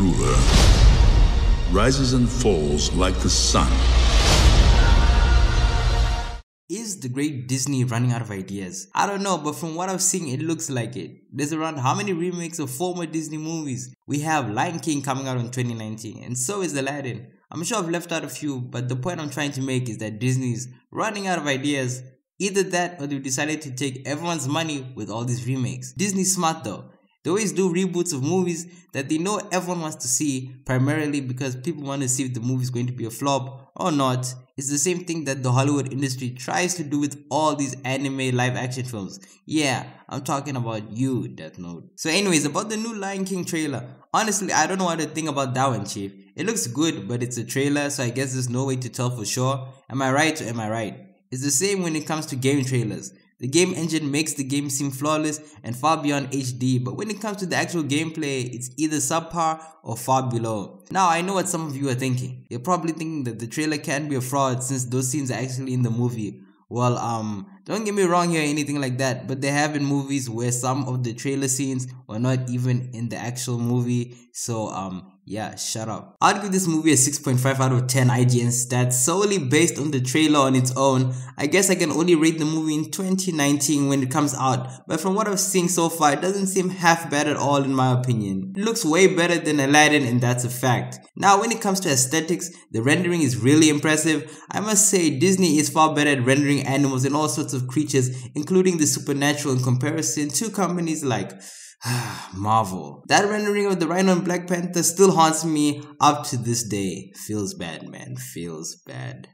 ruler rises and falls like the sun. Is the great Disney running out of ideas? I don't know, but from what I've seen, it looks like it. There's around how many remakes of former Disney movies? We have Lion King coming out in 2019, and so is Aladdin. I'm sure I've left out a few, but the point I'm trying to make is that Disney's running out of ideas. Either that, or they've decided to take everyone's money with all these remakes. Disney's smart though. They always do reboots of movies that they know everyone wants to see, primarily because people want to see if the movie is going to be a flop or not. It's the same thing that the Hollywood industry tries to do with all these anime live action films. Yeah, I'm talking about you, Death Note. So anyways, about the new Lion King trailer. Honestly, I don't know what to think about that one, Chief. It looks good, but it's a trailer, so I guess there's no way to tell for sure. Am I right or am I right? It's the same when it comes to game trailers. The game engine makes the game seem flawless and far beyond HD, but when it comes to the actual gameplay, it's either subpar or far below. Now I know what some of you are thinking. You're probably thinking that the trailer can be a fraud since those scenes are actually in the movie. Well, don't get me wrong here or anything like that, but there have been movies where some of the trailer scenes were not even in the actual movie, so yeah, shut up. I'd give this movie a 6.5 out of 10 IGN stats solely based on the trailer on its own. I guess I can only rate the movie in 2019 when it comes out, but from what I've seen so far, it doesn't seem half bad at all in my opinion. It looks way better than Aladdin, and that's a fact. Now when it comes to aesthetics, the rendering is really impressive. I must say Disney is far better at rendering animals and all sorts of creatures, including the supernatural, in comparison to companies like Marvel. That rendering of the rhino in Black Panther still haunts me up to this day. Feels bad, man. Feels bad.